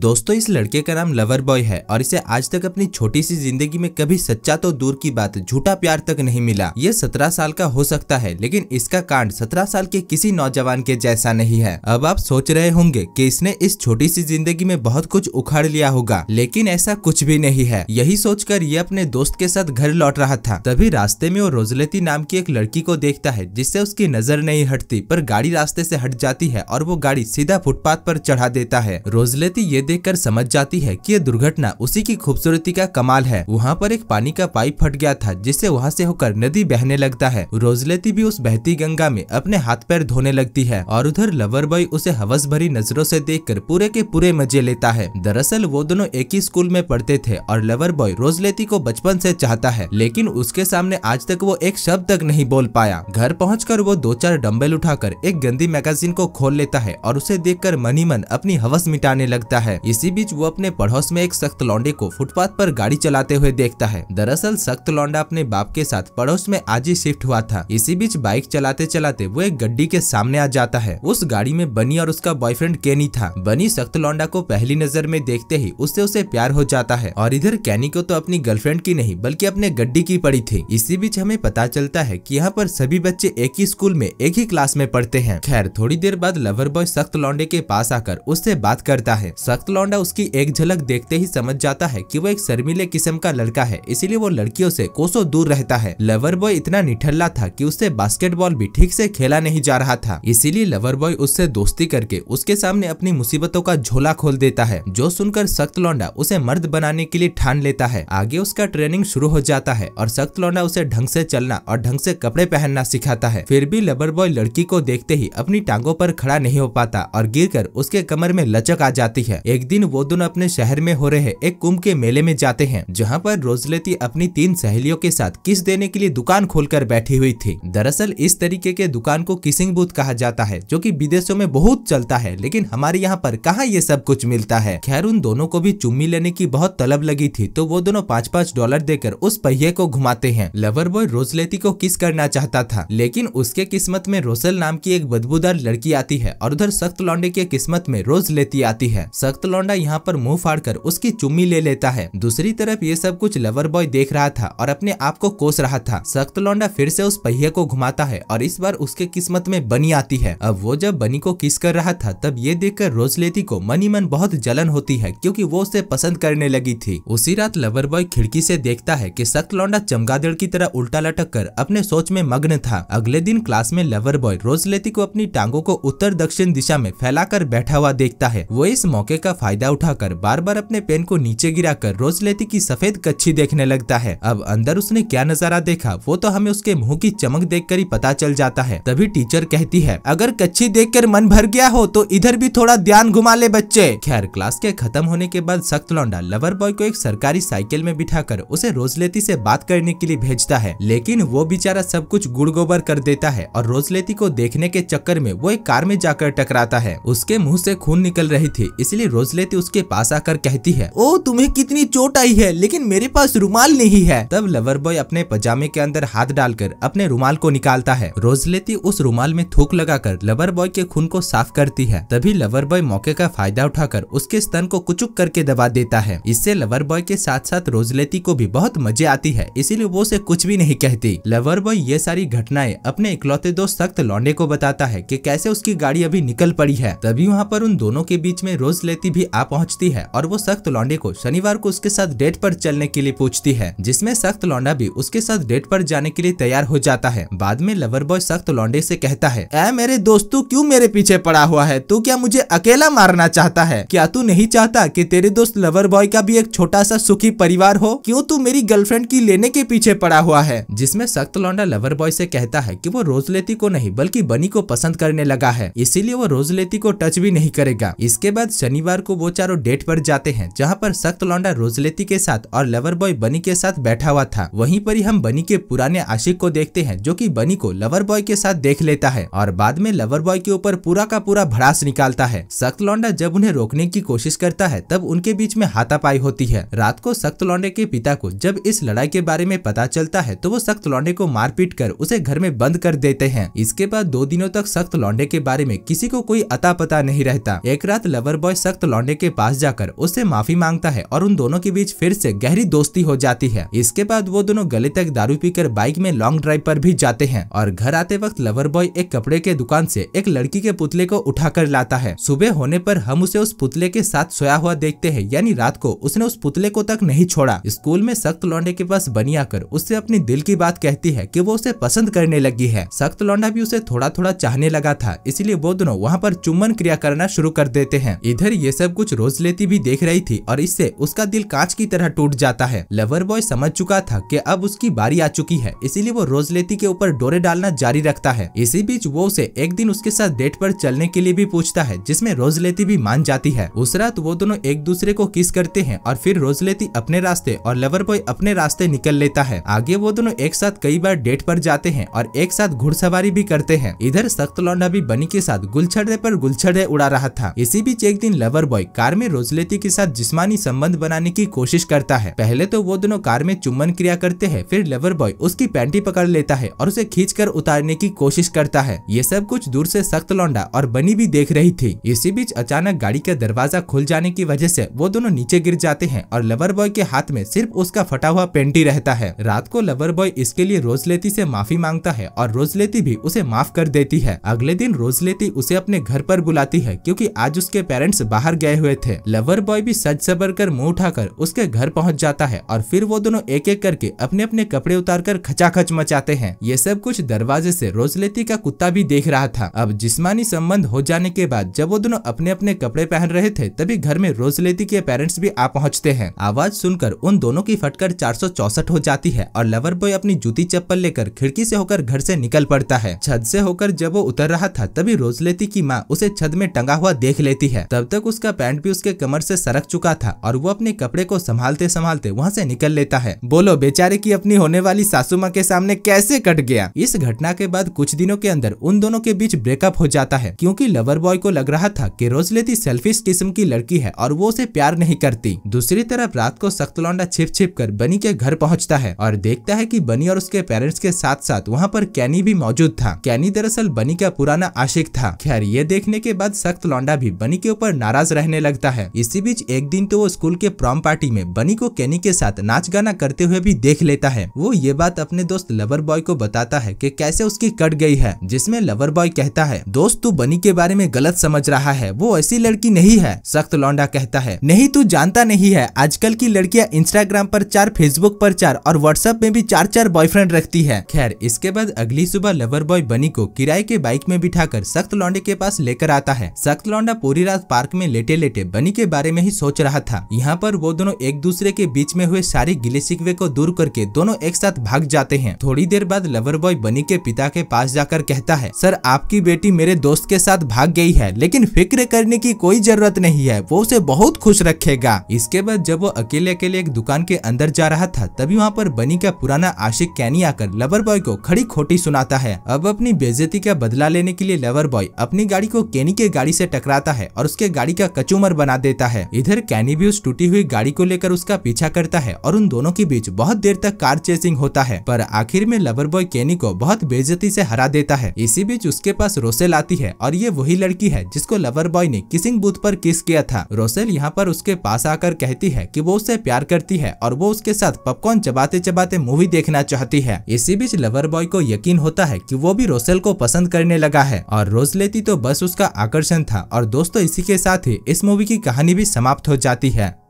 दोस्तों इस लड़के का नाम लवर बॉय है और इसे आज तक अपनी छोटी सी जिंदगी में कभी सच्चा तो दूर की बात झूठा प्यार तक नहीं मिला। ये 17 साल का हो सकता है लेकिन इसका कांड 17 साल के किसी नौजवान के जैसा नहीं है। अब आप सोच रहे होंगे कि इसने इस छोटी सी जिंदगी में बहुत कुछ उखाड़ लिया होगा, लेकिन ऐसा कुछ भी नहीं है। यही सोचकर ये अपने दोस्त के साथ घर लौट रहा था, तभी रास्ते में वो रोज़लेती नाम की एक लड़की को देखता है जिससे उसकी नजर नहीं हटती, पर गाड़ी रास्ते से हट जाती है और वो गाड़ी सीधा फुटपाथ पर चढ़ा देता है। रोज़लेती ये देखकर समझ जाती है कि ये दुर्घटना उसी की खूबसूरती का कमाल है। वहाँ पर एक पानी का पाइप फट गया था जिससे वहाँ से होकर नदी बहने लगता है। रोज़लेती भी उस बहती गंगा में अपने हाथ पैर धोने लगती है और उधर लवर बॉय उसे हवस भरी नजरों से देखकर पूरे के पूरे मजे लेता है। दरअसल वो दोनों एक ही स्कूल में पढ़ते थे और लवर बॉय रोज़लेती को बचपन से चाहता है, लेकिन उसके सामने आज तक वो एक शब्द तक नहीं बोल पाया। घर पहुँच कर वो 2-4 डम्बल उठाकर एक गंदी मैगजीन को खोल लेता है और उसे देख कर मन ही मन अपनी हवस मिटाने लगता है। इसी बीच वो अपने पड़ोस में एक सख्त लौंडे को फुटपाथ पर गाड़ी चलाते हुए देखता है। दरअसल सख्त लौंडा अपने बाप के साथ पड़ोस में आज ही शिफ्ट हुआ था। इसी बीच बाइक चलाते चलाते वो एक गड्डी के सामने आ जाता है। उस गाड़ी में बनी और उसका बॉयफ्रेंड कैनी था। बनी सख्त लौंडा को पहली नजर में देखते ही उससे उसे प्यार हो जाता है और इधर कैनी को तो अपनी गर्लफ्रेंड की नहीं बल्कि अपने गड्डी की पड़ी थी। इसी बीच हमें पता चलता है कि यहाँ पर सभी बच्चे एक ही स्कूल में एक ही क्लास में पढ़ते हैं। खैर थोड़ी देर बाद लवर बॉय सख्त लौंडे के पास आकर उससे बात करता है। सख्त लौंडा उसकी एक झलक देखते ही समझ जाता है कि वो एक शर्मीले किस्म का लड़का है, इसीलिए वो लड़कियों से कोसों दूर रहता है। लवर बॉय इतना निठल्ला था कि उससे बास्केटबॉल भी ठीक से खेला नहीं जा रहा था, इसीलिए लवर बॉय उससे दोस्ती करके उसके सामने अपनी मुसीबतों का झोला खोल देता है, जो सुनकर सख्त लौंडा उसे मर्द बनाने के लिए ठान लेता है। आगे उसका ट्रेनिंग शुरू हो जाता है और सख्त लौंडा उसे ढंग से चलना और ढंग से कपड़े पहनना सिखाता है। फिर भी लवर बॉय लड़की को देखते ही अपनी टांगों पर खड़ा नहीं हो पाता और गिरकर उसके कमर में लचक आ जाती है। एक दिन वो दोनों अपने शहर में हो रहे एक कुंभ के मेले में जाते हैं, जहाँ पर रोज़लेती अपनी 3 सहेलियों के साथ किस देने के लिए दुकान खोलकर बैठी हुई थी। दरअसल इस तरीके के दुकान को किसिंग बूथ कहा जाता है, जो कि विदेशों में बहुत चलता है, लेकिन हमारे यहाँ पर कहाँ ये सब कुछ मिलता है। खैर उन दोनों को भी चुम्मी लेने की बहुत तलब लगी थी, तो वो दोनों $5-5 देकर उस पहिए को घुमाते हैं। लवर बॉय रोज़लेती को किस करना चाहता था, लेकिन उसके किस्मत में रोसेल नाम की एक बदबूदार लड़की आती है और उधर सख्त लौंडे की किस्मत में रोज़लेती आती है। सख्त लौंडा यहाँ पर मुंह फाड़कर उसकी चुम्मी ले लेता है। दूसरी तरफ ये सब कुछ लवर बॉय देख रहा था और अपने आप को कोस रहा था। सख्त लौंडा फिर से उस पहिए को घुमाता है और इस बार उसके किस्मत में बनी आती है। अब वो जब बनी को किस कर रहा था तब ये देखकर रोज़लेती को मन ही मन बहुत जलन होती है, क्योंकि वो उसे पसंद करने लगी थी। उसी रात लवर बॉय खिड़की से देखता है कि सख्त लौंडा चमगादड़ की तरह उल्टा लटक कर अपने सोच में मग्न था। अगले दिन क्लास में लवर बॉय रोज़लेती को अपनी टांगों को उत्तर दक्षिण दिशा में फैलाकर बैठा हुआ देखता है। वो इस मौके का फायदा उठाकर बार बार अपने पेन को नीचे गिराकर रोज़लेती की सफेद कच्छी देखने लगता है। अब अंदर उसने क्या नजारा देखा वो तो हमें उसके मुंह की चमक देखकर ही पता चल जाता है। तभी टीचर कहती है, अगर कच्छी देखकर मन भर गया हो तो इधर भी थोड़ा ध्यान घुमा ले बच्चे। खैर क्लास के खत्म होने के बाद सख्त लौंडा लवर बॉय को एक सरकारी साइकिल में बिठाकर उसे रोज़लेती से बात करने के लिए भेजता है, लेकिन वो बेचारा सब कुछ गुड़ गोबर कर देता है और रोज़लेती को देखने के चक्कर में वो एक कार में जाकर टकराता है। उसके मुँह से खून निकल रही थी, इसलिए रोज़लेती उसके पास आकर कहती है, ओ तुम्हें कितनी चोट आई है, लेकिन मेरे पास रुमाल नहीं है। तब लवर बॉय अपने पजामे के अंदर हाथ डालकर अपने रुमाल को निकालता है। रोज़लेती उस रुमाल में थूक लगाकर लवर बॉय के खून को साफ करती है। तभी लवर बॉय मौके का फायदा उठाकर उसके स्तन को कुचुक करके दबा देता है। इससे लवर बॉय के साथ साथ रोज़लेती को भी बहुत मजे आती है, इसीलिए वो उसे कुछ भी नहीं कहती। लवर बॉय ये सारी घटनाएं अपने इकलौते दोस्त सख्त लौंडे को बताता है कि कैसे उसकी गाड़ी अभी निकल पड़ी है। तभी वहाँ पर उन दोनों के बीच में रोज़लेती भी आ पहुंचती है और वो सख्त लौंडे को शनिवार को उसके साथ डेट पर चलने के लिए पूछती है, जिसमें सख्त लौंडा भी उसके साथ डेट पर जाने के लिए तैयार हो जाता है। बाद में लवर बॉय सख्त लौंडे से कहता है, ऐ मेरे दोस्त तू क्यों मेरे पीछे पड़ा हुआ है, तू क्या मुझे अकेला मारना चाहता है? क्या तू नहीं चाहता कि तेरे दोस्त लवर बॉय का भी एक छोटा सा सुखी परिवार हो? क्यों तू मेरी गर्लफ्रेंड की लेने के पीछे पड़ा हुआ है? जिसमें सख्त लौंडा लवर बॉय से कहता है कि वो रोज़लेती को नहीं बल्कि बनी को पसंद करने लगा है, इसीलिए वो रोज़लेती को टच भी नहीं करेगा। इसके बाद शनिवार को वो चारों डेट पर जाते हैं, जहां पर सख्त लौंडा रोज़लेती के साथ और लवर बॉय बनी के साथ बैठा हुआ था। वहीं पर ही हम बनी के पुराने आशिक को देखते हैं, जो कि बनी को लवर बॉय के साथ देख लेता है और बाद में लवर बॉय के ऊपर पूरा का पूरा भड़ास निकालता है। सख्त लौंडा जब उन्हें रोकने की कोशिश करता है तब उनके बीच में हाथापाई होती है। रात को सख्त लौंडे के पिता को जब इस लड़ाई के बारे में पता चलता है तो वो सख्त लौंडे को मारपीट कर उसे घर में बंद कर देते हैं। इसके बाद 2 दिनों तक सख्त लौंडे के बारे में किसी को कोई अता पता नहीं रहता। एक रात लवर बॉय सख्त लौंडे के पास जाकर उससे माफी मांगता है और उन दोनों के बीच फिर से गहरी दोस्ती हो जाती है। इसके बाद वो दोनों गले तक दारू पीकर बाइक में लॉन्ग ड्राइव पर भी जाते हैं और घर आते वक्त लवर बॉय एक कपड़े के दुकान से एक लड़की के पुतले को उठाकर लाता है। सुबह होने पर हम उसे उस पुतले के साथ सोया हुआ देखते हैं, यानी रात को उसने उस पुतले को तक नहीं छोड़ा। स्कूल में सख्त लौंडे के पास बनी आकर उससे अपनी दिल की बात कहती है कि वो उसे पसंद करने लगी है। सख्त लौंडा भी उसे थोड़ा थोड़ा चाहने लगा था, इसलिए वो दोनों वहाँ पर चुम्बन क्रिया करना शुरू कर देते हैं। इधर ये सब कुछ रोज़लेती भी देख रही थी और इससे उसका दिल कांच की तरह टूट जाता है। लवर बॉय समझ चुका था कि अब उसकी बारी आ चुकी है, इसीलिए वो रोज़लेती के ऊपर डोरे डालना जारी रखता है। इसी बीच वो उसे एक दिन उसके साथ डेट पर चलने के लिए भी पूछता है, जिसमें रोज़लेती भी मान जाती है। उस रात वो दोनों एक दूसरे को किस करते हैं और फिर रोज़लेती अपने रास्ते और लवर बॉय अपने रास्ते निकल लेता है। आगे वो दोनों एक साथ कई बार डेट पर जाते हैं और एक साथ घुड़सवारी भी करते हैं। इधर सख्त लौंडा भी बनी के साथ गुलछड़े पर गुलछड़े उड़ा रहा था। इसी बीच एक दिन लवर बॉय कार में रोज़लेती के साथ जिस्मानी संबंध बनाने की कोशिश करता है। पहले तो वो दोनों कार में चुम्बन क्रिया करते हैं, फिर लवर बॉय उसकी पैंटी पकड़ लेता है और उसे खींचकर उतारने की कोशिश करता है। ये सब कुछ दूर से सख्त लौंडा और बनी भी देख रही थी। इसी बीच अचानक गाड़ी का दरवाजा खुल जाने की वजह से वो दोनों नीचे गिर जाते हैं और लवर बॉय के हाथ में सिर्फ उसका फटा हुआ पेंटी रहता है। रात को लवर बॉय इसके लिए रोज़लेती से माफी मांगता है और रोज़लेती भी उसे माफ कर देती है। अगले दिन रोज़लेती उसे अपने घर पर बुलाती है क्योंकि आज उसके पेरेंट्स बाहर गए हुए थे। लवर बॉय भी सज सबर कर मुंह उठाकर उसके घर पहुंच जाता है और फिर वो दोनों एक एक करके अपने अपने कपड़े उतारकर खचाखच मचाते हैं। ये सब कुछ दरवाजे से रोज़लेती का कुत्ता भी देख रहा था। अब जिस्मानी संबंध हो जाने के बाद जब वो दोनों अपने अपने कपड़े पहन रहे थे, तभी घर में रोज़लेती के पेरेंट्स भी आ पहुँचते हैं। आवाज सुनकर उन दोनों की फटकर 464 हो जाती है और लवर बॉय अपनी जूती चप्पल लेकर खिड़की से होकर घर से निकल पड़ता है। छत से होकर जब वो उतर रहा था, तभी रोज़लेती की माँ उसे छत में टंगा हुआ देख लेती है। तब तक उसका पैंट भी उसके कमर से सरक चुका था और वो अपने कपड़े को संभालते संभालते वहाँ से निकल लेता है। बोलो बेचारे की अपनी होने वाली सासू माँ के सामने कैसे कट गया। इस घटना के बाद कुछ दिनों के अंदर उन दोनों के बीच ब्रेकअप हो जाता है, क्योंकि लवर बॉय को लग रहा था कि रोज़लेती सेल्फिश किस्म की लड़की है और वो उसे प्यार नहीं करती। दूसरी तरफ रात को सख्त लौंडा छिप छिप कर बनी के घर पहुंचता है और देखता है कि बनी और उसके पेरेंट्स के साथ साथ वहां पर कैनी भी मौजूद था। कैनी दरअसल बनी का पुराना आशिक था। खैर ये देखने के बाद सख्त लौंडा भी बनी के ऊपर नाराज रहने लगता है। इसी बीच एक दिन तो वो स्कूल के प्रॉम पार्टी में बनी को कैनी के साथ नाच गाना करते हुए भी देख लेता है। वो ये बात अपने दोस्त लवर बॉय को बताता है कि कैसे उसकी कट गई है, जिसमें लवर बॉय कहता है दोस्त तू बनी के बारे में गलत समझ रहा है, वो ऐसी लड़की नहीं है। सख्त लौंडा कहता है नहीं तू जानता नहीं है, आजकल की लड़कियां इंस्टाग्राम पर 4, फेसबुक पर 4 और व्हाट्सएप में भी 4-4 बॉयफ्रेंड रखती है। खैर इसके बाद अगली सुबह लवर बॉय बनी को किराए के बाइक में बिठाकर सख्त लौंडे के पास लेकर आता है। सख्त लौंडा पूरी रात पार्क में लेटे लेटे बनी के बारे में ही सोच रहा था। यहाँ पर वो दोनों एक दूसरे के बीच में हुए सारे गिले शिकवे को दूर करके दोनों एक साथ भाग जाते हैं। थोड़ी देर बाद लवर बॉय बनी के पिता के पास जाकर कहता है सर आपकी बेटी मेरे दोस्त के साथ भाग गई है, लेकिन फिक्र करने की कोई जरूरत नहीं है, वो उसे बहुत खुश रखेगा। इसके बाद जब वो अकेले अकेले एक दुकान के अंदर जा रहा था, तभी वहाँ पर बनी का पुराना आशिक कैनी आकर लवर बॉय को खड़ी खोटी सुनाता है। अब अपनी बेइज्जती का बदला लेने के लिए लवर बॉय अपनी गाड़ी को कैनी के गाड़ी से टकराता है और उसके गाड़ी का कचूमर बना देता है। इधर कैनी भी उस टूटी हुई गाड़ी को लेकर उसका पीछा करता है और उन दोनों के बीच बहुत देर तक कार चेसिंग होता है, पर आखिर में लवर बॉय कैनी को बहुत बेइज्जती से हरा देता है। इसी बीच उसके पास रोसेल आती है और ये वही लड़की है जिसको लवर बॉय ने किसिंग बूथ पर किस किया था। रोसेल यहाँ पर उसके पास आकर कहती है कि वो उससे प्यार करती है और वो उसके साथ पॉपकॉर्न चबाते चबाते मूवी देखना चाहती है। इसी बीच लवर बॉय को यकीन होता है कि वो भी रोसेल को पसंद करने लगा है और रोज़लेती तो बस उसका आकर्षण था। और दोस्तों इसी के साथ ही इस मूवी की कहानी भी समाप्त हो जाती है।